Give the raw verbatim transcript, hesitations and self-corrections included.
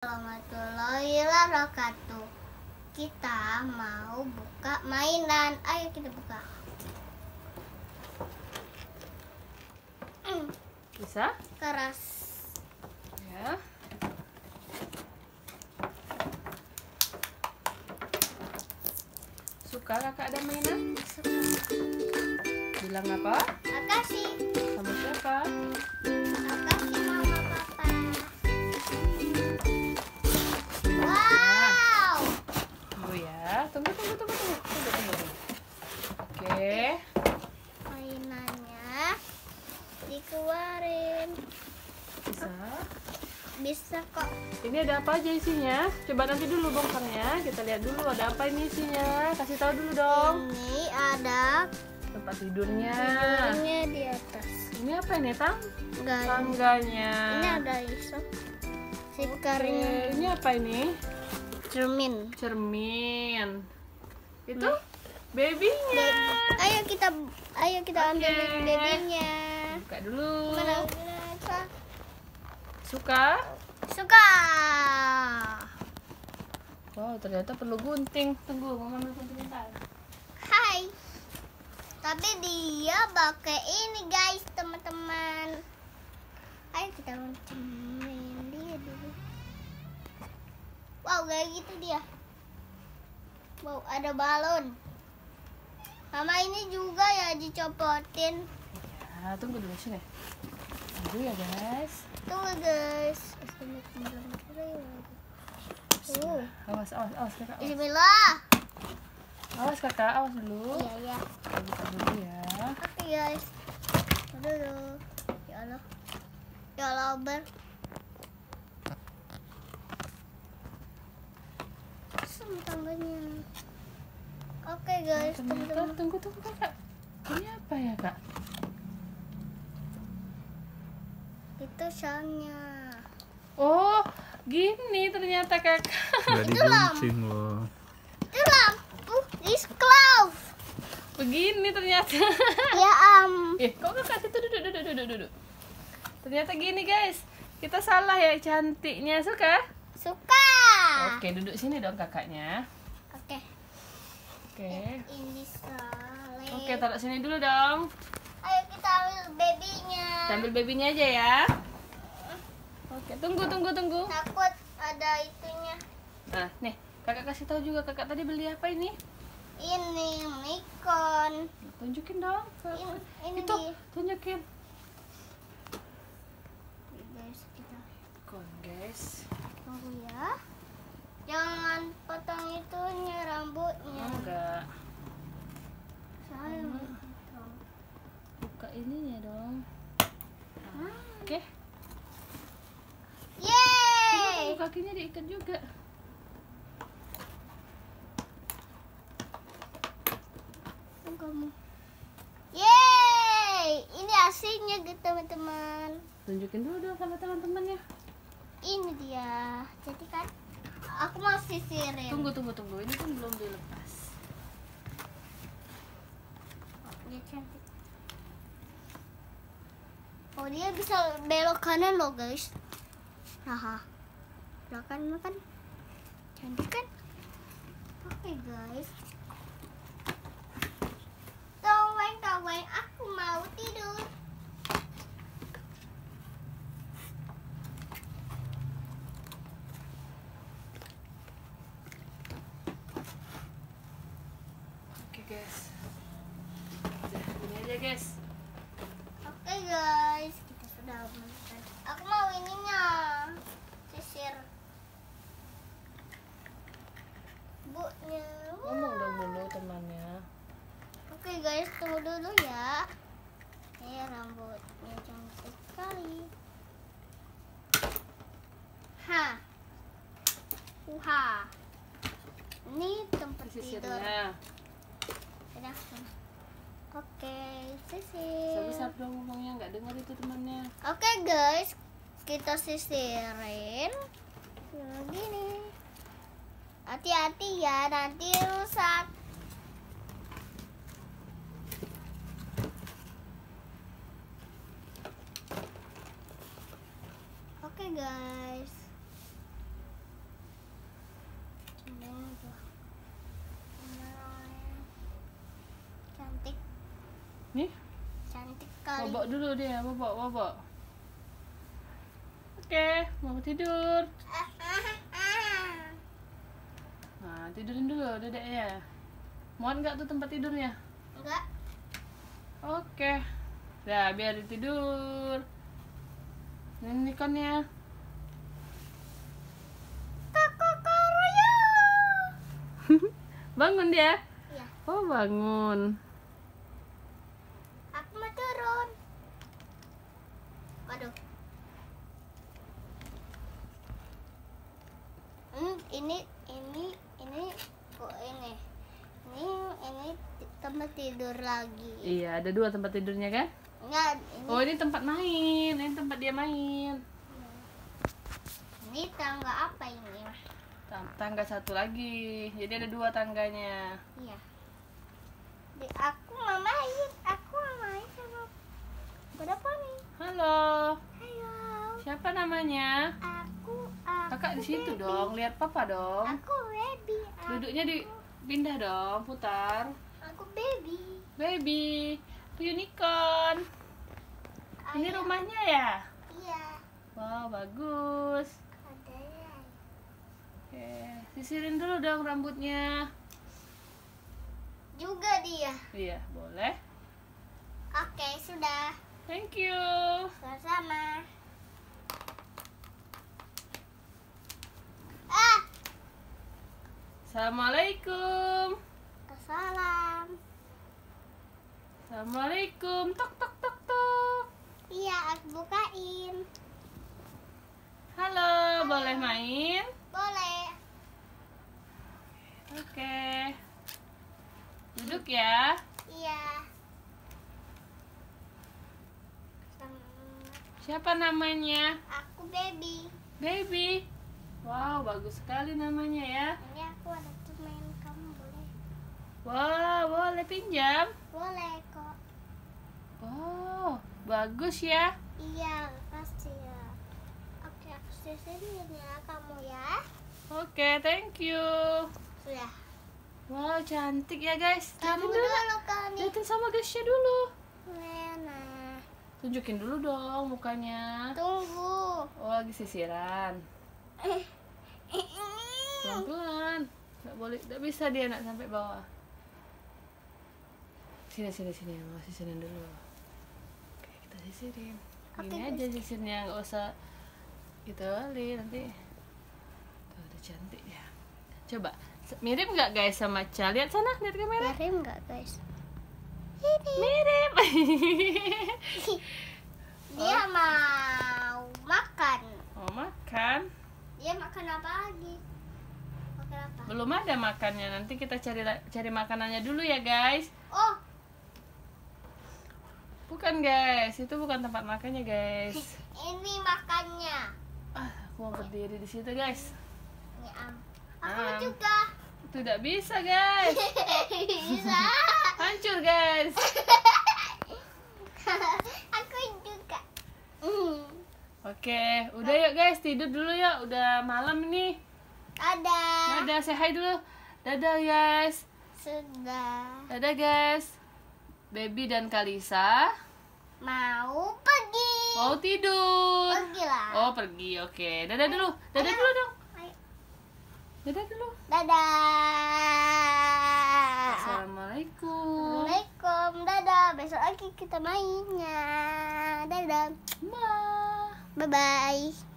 Assalamualaikum wabarakatuh. Kita mau buka mainan. Ayo kita buka. Bisa? Keras. Ya. Suka kakak ada mainan? Suka. Bilang apa? Makasih. Sama siapa? Tunggu, tunggu, tunggu, tunggu, tunggu, tunggu. Oke. Mainannya dikeluarin. Bisa? Bisa kok. Ini ada apa aja isinya? Coba nanti dulu bongkarnya. Kita lihat dulu ada apa ini isinya. Kasih tahu dulu dong. Ini ada tempat tidurnya. Tidurnya di atas. Ini apa ini, Tang? Tangganya. Ini ada isok. Sikarnya. Ini apa ini? Cermin. Cermin. Itu hmm. babynya. Baby. Ayo kita ayo kita okay. ambil babynya. Buka dulu. Mana, mana, suka? Suka. Wow, ternyata perlu gunting. Tunggu, Mama ambil gunting bentar. Hai. Tapi dia pakai ini, guys, teman-teman. Ayo kita cermin dia dulu. Wow, kayak gitu dia. Wow, ada balon. Mama ini juga ya dicopotin. Ya, tunggu dulu sini. Tunggu ya, guys. Tunggu, guys. Uh. Awas, awas, awas, kakak. Awas. Bismillah. Awas, kakak, awas dulu. Iya, iya. Buka dulu ya. Oke, guys. Udah dulu. Ya Allah. Ya Allah, ber. Tangganya. Oke okay, guys, teman-teman. Tunggu tunggu kakak. Ini apa ya kak? Itu selnya. Oh, gini ternyata kakak. Itu lampu. Itu lampu disklov. Begini ternyata. Ya am. Um. Eh, kok kakak itu duduk duduk duduk duduk. Ternyata gini guys. Kita salah ya cantiknya suka. Suka. Oke, duduk sini dong kakaknya. Oke. Oke. Ini salah. Oke, taruh sini dulu dong. Ayo kita ambil babynya. Kita ambil babynya aja ya. Oke, tunggu tunggu tunggu. Takut ada itunya. Nah, nih kakak kasih tahu juga kakak tadi beli apa ini? Ini Nikon. Tunjukin dong. Ini, ini itu di... tunjukin. Guys, kita Nikon guys. Tunggu ya, jangan potong itunya rambutnya. Enggak. Saya hmm. buka ininya dong. Ah. Oke. Okay. Yeay. Kakinya diikat juga. Kamu. Yeay. Ini aslinya gitu teman-teman. Tunjukin dulu dong sama teman-temannya. Ini dia, jadi kan aku mau sisirin. Tunggu, tunggu, tunggu, ini kan belum dilepas. Oh, dia cantik. Oh, dia bisa belok kanan loh guys. Haha, belok kanan kan cantik kan? Oke okay, guys. Kawan-kawan, aku mau tidur. Guys, udah ini aja guys. Oke okay, guys, kita sudah makan. Aku mau ininya, sisir. Buknya. Ngomong dong dulu temannya. Oke okay, guys, tunggu dulu ya. Ini rambutnya cantik sekali. Hah. Uha. Ini tempat tidur. Oke, sisir. Sabar-sabar dong ngomongnya, nggak dengar itu temannya. Oke okay, guys, kita sisirin begini. Hati-hati ya, nanti rusak. Oke okay, guys, Bobok dulu dia, bobok, bobok. Oke, okay, mau tidur. Nah, tidurin dulu dedeknya. Mohon nggak tuh tempat tidurnya? Enggak. Oke, okay. Nah, biar ditidur. Ini Nikonnya. Kakakoroyo. Bangun dia? Iya. Oh, bangun. Aku mau turun. Waduh. Hmm, ini ini ini kok ini. Ini ini tempat tidur lagi. Iya, ada dua tempat tidurnya kan? Enggak, ini. Oh, ini tempat main. Ini tempat dia main. Ini tangga apa ini? Tangga satu lagi. Jadi ada dua tangganya. Iya. Di, aku mau main. Aku mau main sama kuda poni. Halo. Halo. Siapa namanya? Aku. aku Kakak di situ dong. Lihat papa dong. Aku baby. Aku. Duduknya di pindah dong, putar. Aku baby. Baby. Unicorn. Ayah. Ini rumahnya ya? Iya. Wow, bagus. Adanya. Oke, sisirin dulu dong rambutnya. Juga dia. Iya, boleh. Oke, sudah. Thank you. Sama-sama. Ah. Assalamualaikum. Assalamualaikum. Assalamualaikum, tok tok tok tok. Iya, aku bukain. Halo, Halo. Boleh main? Boleh. Oke, okay. Duduk ya. Iya. Siapa namanya? Aku baby. Baby. Wow, bagus sekali namanya ya. Ini aku ada main, kamu boleh? Wow, boleh pinjam? Boleh kok. Oh, bagus ya? Iya, pasti ya. Oke, aku sisirin ya kamu ya. Oke, thank you. Sudah. Wow, cantik ya guys. Kamu dulu, dulu kali. Lihatin sama guysnya dulu. Mana? Tunjukin dulu dong mukanya. Tunggu. Oh, lagi sisiran. Pelan-pelan. Nggak boleh, nggak bisa dia nak sampai bawah. Sini sini sini, mau sisirin dulu. Oke, kita sisirin. Gini okay, aja sisirnya, nggak usah gitu kali nanti. Tuh, udah cantik ya. Coba mirip nggak guys sama Ca? Lihat sana, lihat kamera. Mirip nggak guys? Mirip. Mirip. Dia oh. mau makan. Mau makan? Dia makan apa lagi? Makan apa? Belum ada makannya. Nanti kita cari cari makanannya dulu ya guys. Oh. Bukan guys, itu bukan tempat makannya guys. Ini makannya. Ah, aku mau berdiri di situ guys. Ini am. Aku am. juga. Tidak bisa guys. Bisa. Hancur guys. Aku juga. Mm. Oke, udah yuk guys, tidur dulu ya. Udah malam nih. Ada. Ada, say hi dulu. Dadah guys. Sudah. Dadah guys. Baby dan Kalisa mau pergi. Mau tidur. Pergilah. Oh, pergi. Oke. Okay. Dadah dulu. Dadah Ayo. dulu dong. Ayo. Dadah dulu. Dadah. Assalamualaikum. Waalaikumsalam. Dadah. Besok lagi kita mainnya. Dadah. Ma. Bye bye.